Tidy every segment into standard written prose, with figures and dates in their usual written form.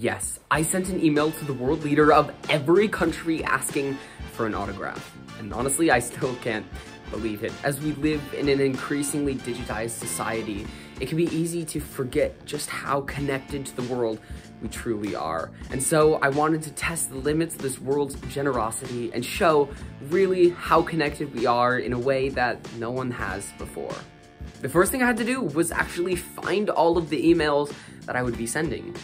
Yes, I sent an email to the world leader of every country asking for an autograph. And honestly, I still can't believe it. As we live in an increasingly digitized society, it can be easy to forget just how connected to the world we truly are. And so I wanted to test the limits of this world's generosity and show really how connected we are in a way that no one has before. The first thing I had to do was actually find all of the emails that I would be sending.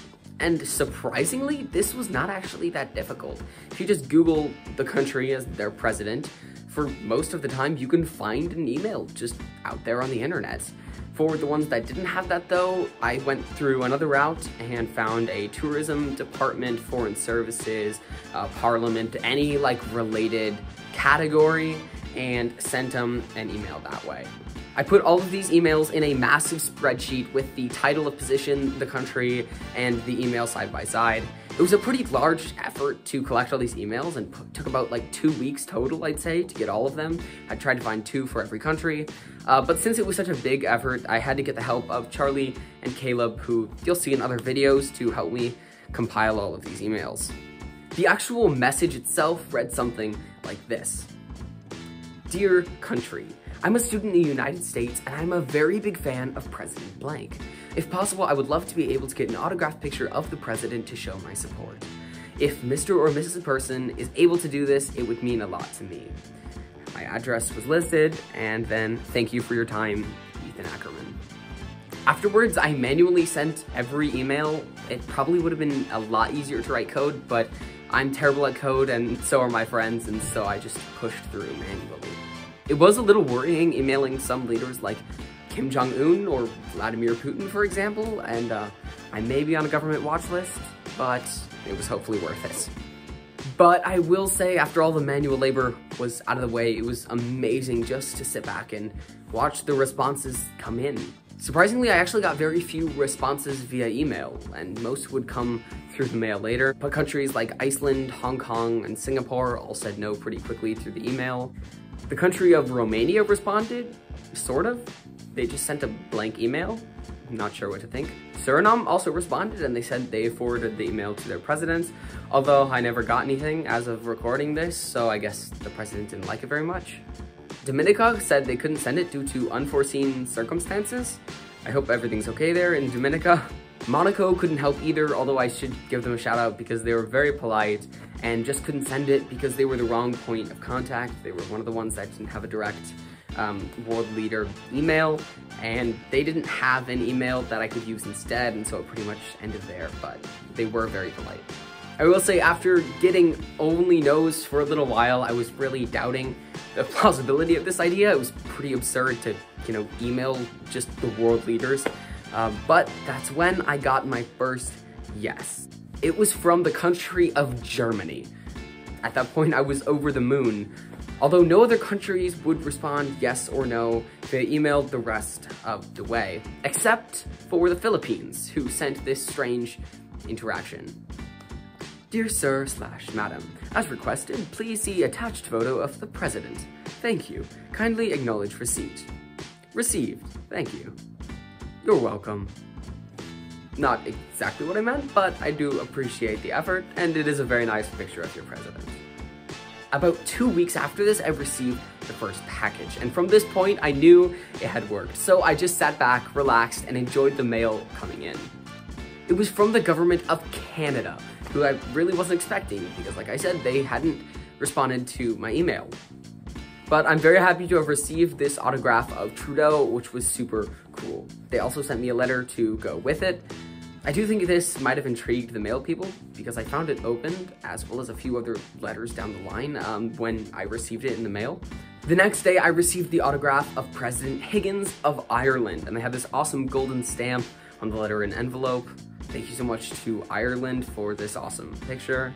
And surprisingly, this was not actually that difficult. If you just Google the country as their president, for most of the time you can find an email just out there on the internet. For the ones that didn't have that though, I went through another route and found a tourism department, foreign services, parliament, any like related category, and sent them an email that way. I put all of these emails in a massive spreadsheet with the title of position, the country, and the email side by side. It was a pretty large effort to collect all these emails and took about like 2 weeks total, I'd say, to get all of them. I tried to find two for every country, but since it was such a big effort, I had to get the help of Charlie and Caleb, who you'll see in other videos, to help me compile all of these emails. The actual message itself read something like this. Dear country, I'm a student in the United States, and I'm a very big fan of President Blank. If possible, I would love to be able to get an autographed picture of the president to show my support. If Mr. or Mrs. Person is able to do this, it would mean a lot to me. My address was listed, and then thank you for your time, Ethan Ackerman. Afterwards, I manually sent every email. It probably would have been a lot easier to write code, but I'm terrible at code, and so are my friends, and so I just pushed through manually. It was a little worrying emailing some leaders like Kim Jong-un or Vladimir Putin, for example, and I may be on a government watch list, but it was hopefully worth it. But I will say, after all the manual labor was out of the way, it was amazing just to sit back and watch the responses come in. Surprisingly, I actually got very few responses via email, and most would come through the mail later, but countries like Iceland, Hong Kong, and Singapore all said no pretty quickly through the email. The country of Romania responded, sort of. They just sent a blank email. I'm not sure what to think. Suriname also responded, and they said they forwarded the email to their president, although I never got anything as of recording this, so I guess the president didn't like it very much. Dominica said they couldn't send it due to unforeseen circumstances. I hope everything's okay there in Dominica. Monaco couldn't help either, although I should give them a shout out because they were very polite and just couldn't send it because they were the wrong point of contact. They were one of the ones that didn't have a direct world leader email, and they didn't have an email that I could use instead, and so it pretty much ended there, but they were very polite. I will say, after getting only no's for a little while, I was really doubting the plausibility of this idea. It was pretty absurd to, email just the world leaders. But that's when I got my first yes. It was from the country of Germany. At that point, I was over the moon. Although no other countries would respond yes or no, they emailed the rest of the way, except for the Philippines, who sent this strange interaction. Dear sir / madam, as requested, please see attached photo of the president. Thank you. Kindly acknowledge receipt. Received. Thank you. You're welcome. Not exactly what I meant, but I do appreciate the effort, and it is a very nice picture of your president. About 2 weeks after this, I received the first package, and from this point, I knew it had worked. So I just sat back, relaxed, and enjoyed the mail coming in. It was from the government of Canada, who I really wasn't expecting, because like I said, they hadn't responded to my email. But I'm very happy to have received this autograph of Trudeau, which was super cool. They also sent me a letter to go with it. I do think this might have intrigued the mail people because I found it opened, as well as a few other letters down the line when I received it in the mail. The next day, I received the autograph of President Higgins of Ireland, and they had this awesome golden stamp on the letter and envelope. Thank you so much to Ireland for this awesome picture.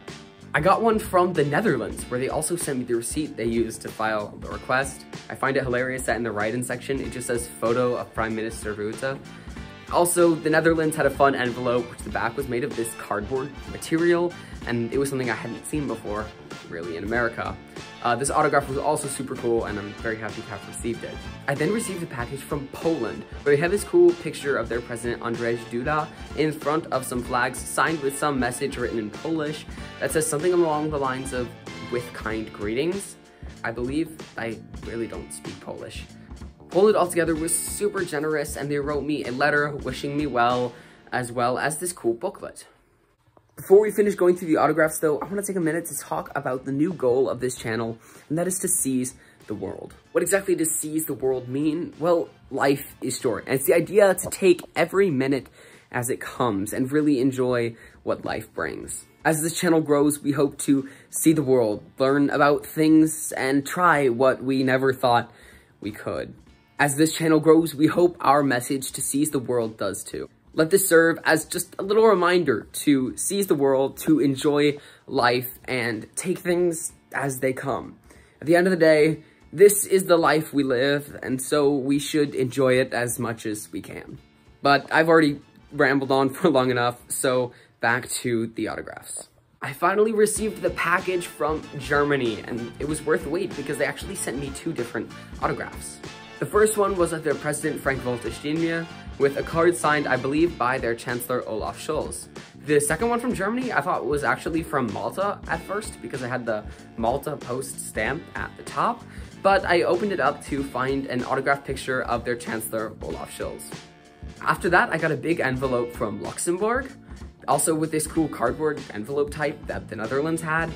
I got one from the Netherlands, where they also sent me the receipt they used to file the request. I find it hilarious that in the write-in section, it just says photo of Prime Minister Rutte. Also, the Netherlands had a fun envelope, which the back was made of this cardboard material, and it was something I hadn't seen before, really, in America. This autograph was also super cool, and I'm very happy to have received it. I then received a package from Poland, where they have this cool picture of their president, Andrzej Duda, in front of some flags signed with some message written in Polish that says something along the lines of, "With kind greetings." I believe I really don't speak Polish. Poland altogether was super generous, and they wrote me a letter wishing me well as this cool booklet. Before we finish going through the autographs though, I want to take a minute to talk about the new goal of this channel, and that is to seize the world. What exactly does seize the world mean? Well, life is short, and it's the idea to take every minute as it comes and really enjoy what life brings. As this channel grows, we hope to see the world, learn about things, and try what we never thought we could. As this channel grows, we hope our message to seize the world does too. Let this serve as just a little reminder to seize the world, to enjoy life, and take things as they come. At the end of the day, this is the life we live, and so we should enjoy it as much as we can. But I've already rambled on for long enough, so back to the autographs. I finally received the package from Germany, and it was worth the wait because they actually sent me two different autographs. The first one was of their president, Frank Walter Steinmeier, with a card signed, I believe, by their chancellor, Olaf Scholz. The second one from Germany, I thought was actually from Malta at first because it had the Malta Post stamp at the top, but I opened it up to find an autographed picture of their chancellor, Olaf Scholz. After that, I got a big envelope from Luxembourg, also with this cool cardboard envelope type that the Netherlands had.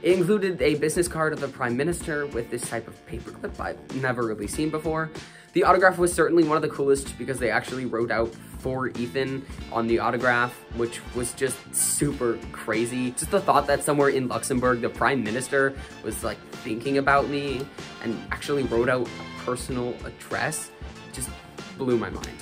It included a business card of the Prime Minister with this type of paperclip I've never really seen before. The autograph was certainly one of the coolest because they actually wrote out "for Ethan" on the autograph, which was just super crazy. Just the thought that somewhere in Luxembourg, the Prime Minister was like thinking about me and actually wrote out a personal address just blew my mind.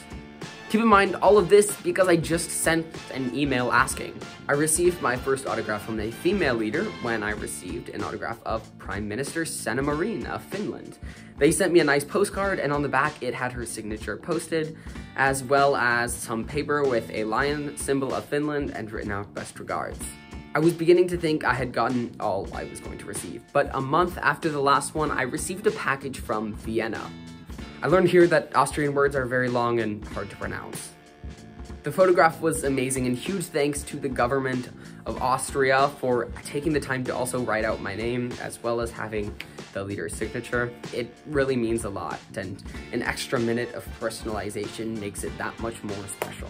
Keep in mind all of this because I just sent an email asking. I received my first autograph from a female leader when I received an autograph of Prime Minister Sanna Marin of Finland. They sent me a nice postcard, and on the back it had her signature posted, as well as some paper with a lion symbol of Finland and written out "best regards." I was beginning to think I had gotten all I was going to receive, but a month after the last one I received a package from Vienna. I learned here that Austrian words are very long and hard to pronounce. The photograph was amazing, and huge thanks to the government of Austria for taking the time to also write out my name, as well as having the leader's signature. It really means a lot, and an extra minute of personalization makes it that much more special.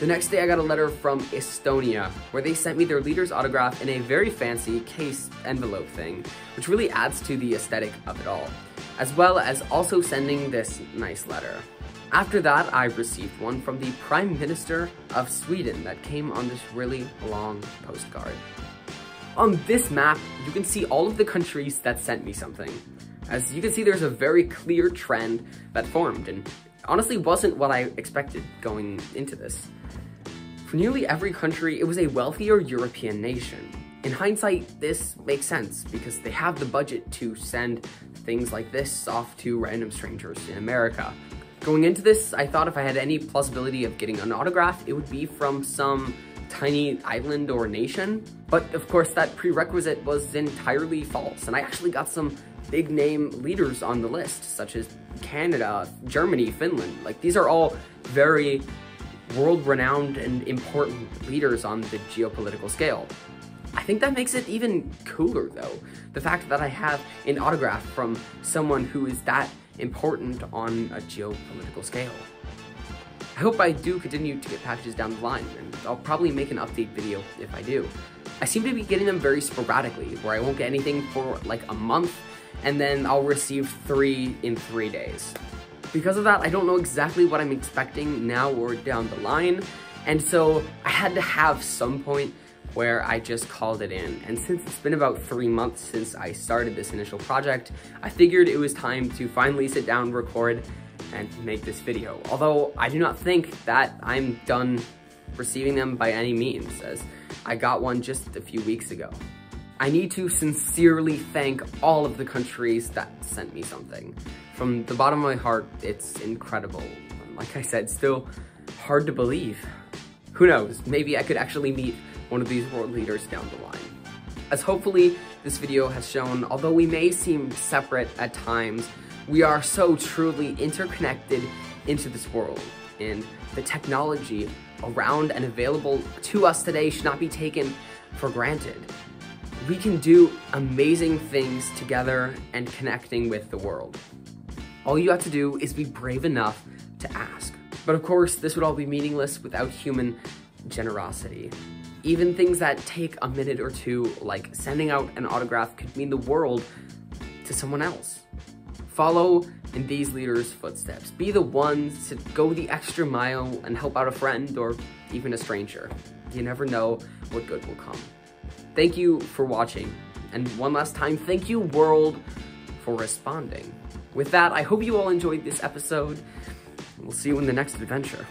The next day I got a letter from Estonia, where they sent me their leader's autograph in a very fancy case envelope thing, which really adds to the aesthetic of it all, as well as also sending this nice letter. After that, I received one from the Prime Minister of Sweden that came on this really long postcard. On this map, you can see all of the countries that sent me something. As you can see, there's a very clear trend that formed, and honestly wasn't what I expected going into this. For nearly every country, it was a wealthier European nation. In hindsight, this makes sense because they have the budget to send things like this off to random strangers in America. Going into this, I thought if I had any plausibility of getting an autograph, it would be from some tiny island or nation. But of course, that prerequisite was entirely false, and I actually got some big name leaders on the list, such as Canada, Germany, Finland. Like, these are all very world-renowned and important leaders on the geopolitical scale. I think that makes it even cooler though, the fact that I have an autograph from someone who is that important on a geopolitical scale. I hope I do continue to get packages down the line, and I'll probably make an update video if I do. I seem to be getting them very sporadically, where I won't get anything for like a month, and then I'll receive three in 3 days. Because of that, I don't know exactly what I'm expecting now or down the line, and so I had to have some point where I just called it in. And since it's been about 3 months since I started this initial project, I figured it was time to finally sit down, record, and make this video. Although I do not think that I'm done receiving them by any means, as I got one just a few weeks ago. I need to sincerely thank all of the countries that sent me something. From the bottom of my heart, it's incredible. Like I said, still hard to believe. Who knows, maybe I could actually meet one of these world leaders down the line. As hopefully this video has shown, although we may seem separate at times, we are so truly interconnected into this world, and the technology around and available to us today should not be taken for granted. We can do amazing things together and connecting with the world. All you have to do is be brave enough to ask. But of course, this would all be meaningless without human generosity. Even things that take a minute or two, like sending out an autograph, could mean the world to someone else. Follow in these leaders' footsteps. Be the ones to go the extra mile and help out a friend or even a stranger. You never know what good will come. Thank you for watching, and one last time, thank you, world, for responding. With that, I hope you all enjoyed this episode, and we'll see you in the next adventure.